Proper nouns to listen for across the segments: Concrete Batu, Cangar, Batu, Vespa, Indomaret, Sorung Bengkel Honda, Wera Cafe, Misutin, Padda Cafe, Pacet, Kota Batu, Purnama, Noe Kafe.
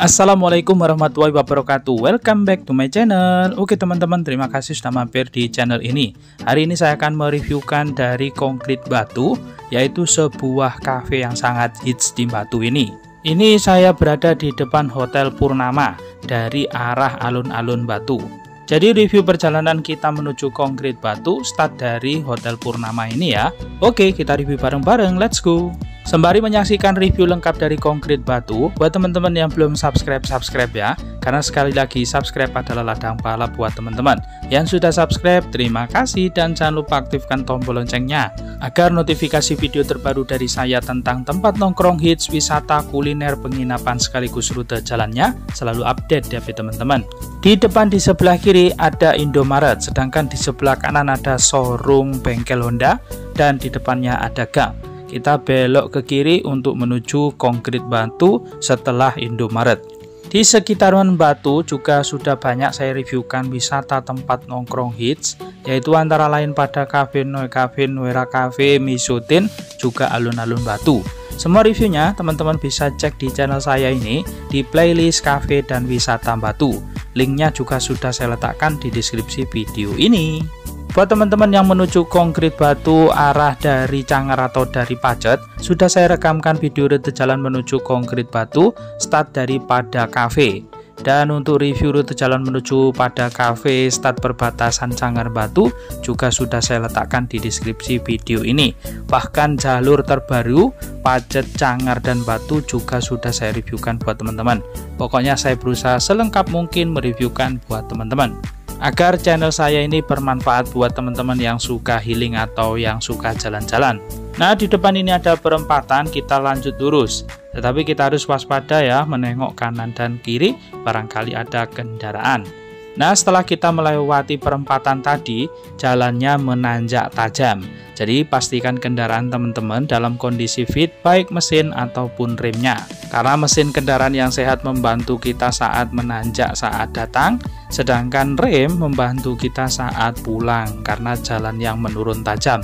Assalamualaikum warahmatullahi wabarakatuh. Welcome back to my channel. Oke teman-teman, terima kasih sudah mampir di channel ini. Hari ini saya akan mereviewkan dari Concrete Batu, yaitu sebuah cafe yang sangat hits di Batu ini. Ini saya berada di depan Hotel Purnama dari arah alun-alun Batu. Jadi review perjalanan kita menuju Concrete Batu start dari Hotel Purnama ini ya. Oke, kita review bareng-bareng, let's go. Sembari menyaksikan review lengkap dari Concrete Batu, buat teman-teman yang belum subscribe ya, karena sekali lagi subscribe adalah ladang pahala buat teman-teman. Yang sudah subscribe, terima kasih dan jangan lupa aktifkan tombol loncengnya agar notifikasi video terbaru dari saya tentang tempat nongkrong hits, wisata, kuliner, penginapan sekaligus rute jalannya selalu update ya teman-teman. Di depan di sebelah kiri ada Indomaret, sedangkan di sebelah kanan ada Sorung Bengkel Honda dan di depannya ada gang. Kita belok ke kiri untuk menuju Concrete Batu setelah Indomaret. Di sekitaran Batu juga sudah banyak saya reviewkan wisata tempat nongkrong hits, yaitu antara lain Padda Cafe, Noe Kafe, Wera Cafe, Misutin, juga alun-alun Batu. Semua reviewnya teman-teman bisa cek di channel saya ini di playlist cafe dan wisata Batu. Linknya juga sudah saya letakkan di deskripsi video ini. Buat teman-teman yang menuju Concrete Batu arah dari Cangar atau dari Pacet, sudah saya rekamkan video rute jalan menuju Concrete Batu start dari Padda Cafe. Dan untuk review rute jalan menuju Padda Cafe start perbatasan Cangar Batu juga sudah saya letakkan di deskripsi video ini. Bahkan jalur terbaru Pacet, Cangar dan Batu juga sudah saya reviewkan buat teman-teman. Pokoknya saya berusaha selengkap mungkin mereviewkan buat teman-teman, agar channel saya ini bermanfaat buat teman-teman yang suka healing atau yang suka jalan-jalan. Nah, di depan ini ada perempatan, kita lanjut lurus. Tetapi kita harus waspada ya, menengok kanan dan kiri, barangkali ada kendaraan. Nah, setelah kita melewati perempatan tadi, jalannya menanjak tajam. Jadi, pastikan kendaraan teman-teman dalam kondisi fit, baik mesin ataupun remnya. Karena mesin kendaraan yang sehat membantu kita saat menanjak saat datang, sedangkan rem membantu kita saat pulang karena jalan yang menurun tajam.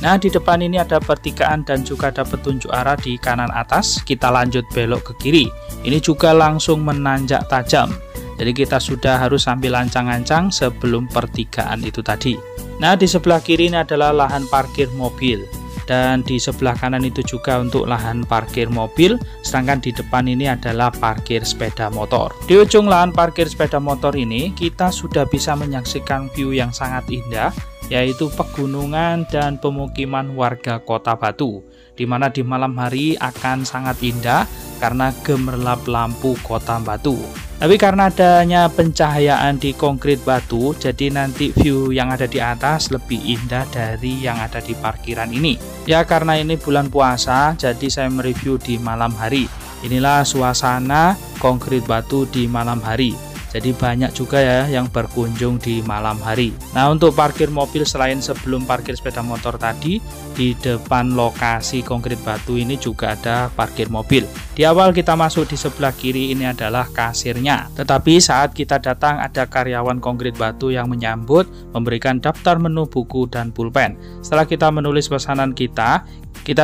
Nah, di depan ini ada pertigaan dan juga ada petunjuk arah di kanan atas. Kita lanjut belok ke kiri. Ini juga langsung menanjak tajam. Jadi kita sudah harus sambil ancang-ancang sebelum pertigaan itu tadi. Nah, di sebelah kiri ini adalah lahan parkir mobil. Dan di sebelah kanan itu juga untuk lahan parkir mobil, sedangkan di depan ini adalah parkir sepeda motor. Di ujung lahan parkir sepeda motor ini, kita sudah bisa menyaksikan view yang sangat indah, yaitu pegunungan dan pemukiman warga Kota Batu, di mana di malam hari akan sangat indah karena gemerlap lampu Kota Batu. Tapi karena adanya pencahayaan di Concrete Batu, jadi nanti view yang ada di atas lebih indah dari yang ada di parkiran ini. Ya, karena ini bulan puasa, jadi saya mereview di malam hari. Inilah suasana Concrete Batu di malam hari. Jadi banyak juga ya yang berkunjung di malam hari. Nah, untuk parkir mobil selain sebelum parkir sepeda motor tadi, di depan lokasi Concrete Batu ini juga ada parkir mobil. Di awal kita masuk di sebelah kiri ini adalah kasirnya. Tetapi saat kita datang ada karyawan Concrete Batu yang menyambut, memberikan daftar menu, buku, dan pulpen. Setelah kita menulis pesanan kita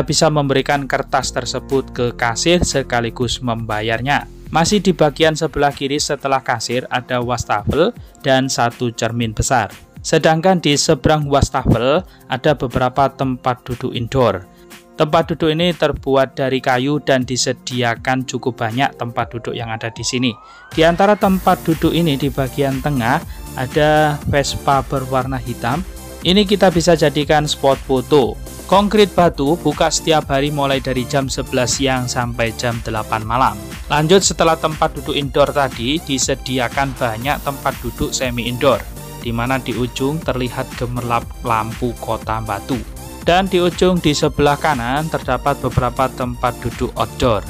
bisa memberikan kertas tersebut ke kasir sekaligus membayarnya. Masih di bagian sebelah kiri setelah kasir ada wastafel dan satu cermin besar. Sedangkan di seberang wastafel ada beberapa tempat duduk indoor. Tempat duduk ini terbuat dari kayu dan disediakan cukup banyak tempat duduk yang ada di sini. Di antara tempat duduk ini di bagian tengah ada Vespa berwarna hitam. Ini kita bisa jadikan spot foto. Concrete Batu buka setiap hari mulai dari jam 11 siang sampai jam 8 malam. Lanjut, setelah tempat duduk indoor tadi disediakan banyak tempat duduk semi indoor, di mana di ujung terlihat gemerlap lampu Kota Batu. Dan di ujung di sebelah kanan terdapat beberapa tempat duduk outdoor.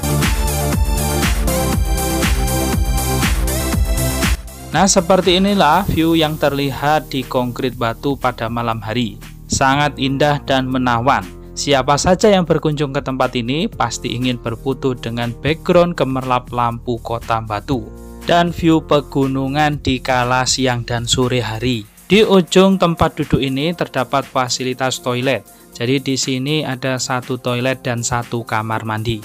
Nah, seperti inilah view yang terlihat di Concrete Batu pada malam hari. Sangat indah dan menawan. Siapa saja yang berkunjung ke tempat ini pasti ingin berfoto dengan background gemerlap lampu Kota Batu dan view pegunungan di kala siang dan sore hari. Di ujung tempat duduk ini terdapat fasilitas toilet. Jadi di sini ada satu toilet dan satu kamar mandi.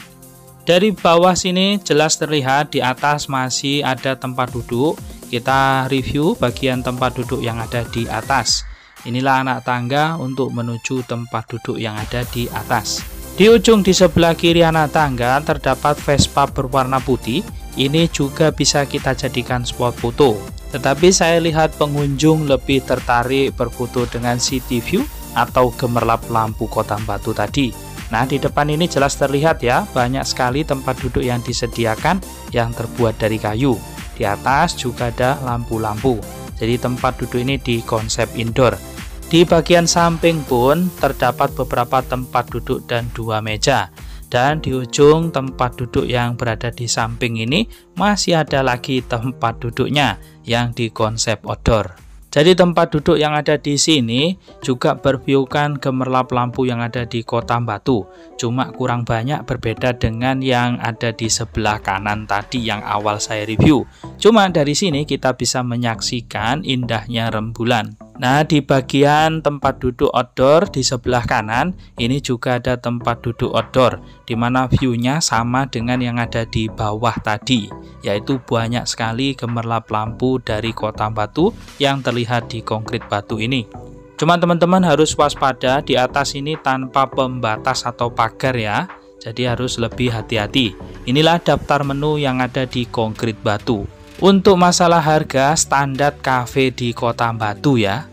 Dari bawah sini jelas terlihat di atas masih ada tempat duduk. Kita review bagian tempat duduk yang ada di atas. Inilah anak tangga untuk menuju tempat duduk yang ada di atas. Di ujung di sebelah kiri anak tangga terdapat Vespa berwarna putih. Ini juga bisa kita jadikan spot foto. Tetapi saya lihat pengunjung lebih tertarik berfoto dengan city view atau gemerlap lampu Kota Batu tadi. Nah, di depan ini jelas terlihat ya, banyak sekali tempat duduk yang disediakan yang terbuat dari kayu. Di atas juga ada lampu-lampu. Jadi tempat duduk ini di konsep indoor. Di bagian samping pun terdapat beberapa tempat duduk dan dua meja. Dan di ujung tempat duduk yang berada di samping ini masih ada lagi tempat duduknya yang di konsep outdoor. Jadi tempat duduk yang ada di sini juga berviewkan gemerlap lampu yang ada di Kota Batu. Cuma kurang banyak berbeda dengan yang ada di sebelah kanan tadi yang awal saya review. Cuma dari sini kita bisa menyaksikan indahnya rembulan. Nah, di bagian tempat duduk outdoor di sebelah kanan ini juga ada tempat duduk outdoor, di mana view-nya sama dengan yang ada di bawah tadi, yaitu banyak sekali gemerlap lampu dari Kota Batu yang terlihat di Concrete Batu ini. Cuma teman-teman harus waspada, di atas ini tanpa pembatas atau pagar ya, jadi harus lebih hati-hati. Inilah daftar menu yang ada di Concrete Batu. Untuk masalah harga, standar cafe di Kota Batu ya.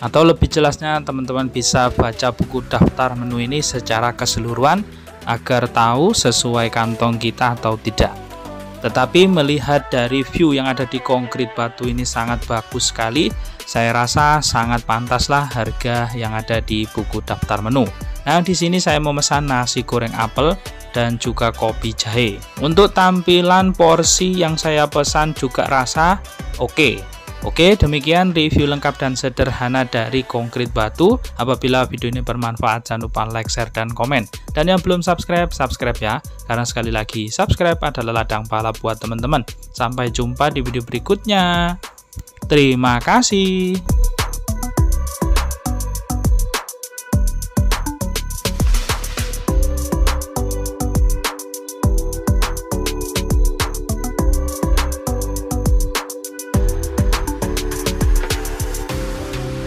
Atau lebih jelasnya teman-teman bisa baca buku daftar menu ini secara keseluruhan agar tahu sesuai kantong kita atau tidak. Tetapi melihat dari view yang ada di Concrete Batu ini sangat bagus sekali, saya rasa sangat pantaslah harga yang ada di buku daftar menu. Nah, di sini saya memesan nasi goreng apel dan juga kopi jahe. Untuk tampilan porsi yang saya pesan juga rasa oke. Oke, demikian review lengkap dan sederhana dari Concrete Batu. Apabila video ini bermanfaat, jangan lupa like, share, dan komen. Dan yang belum subscribe ya. Karena sekali lagi, subscribe adalah ladang pahala buat teman-teman. Sampai jumpa di video berikutnya. Terima kasih.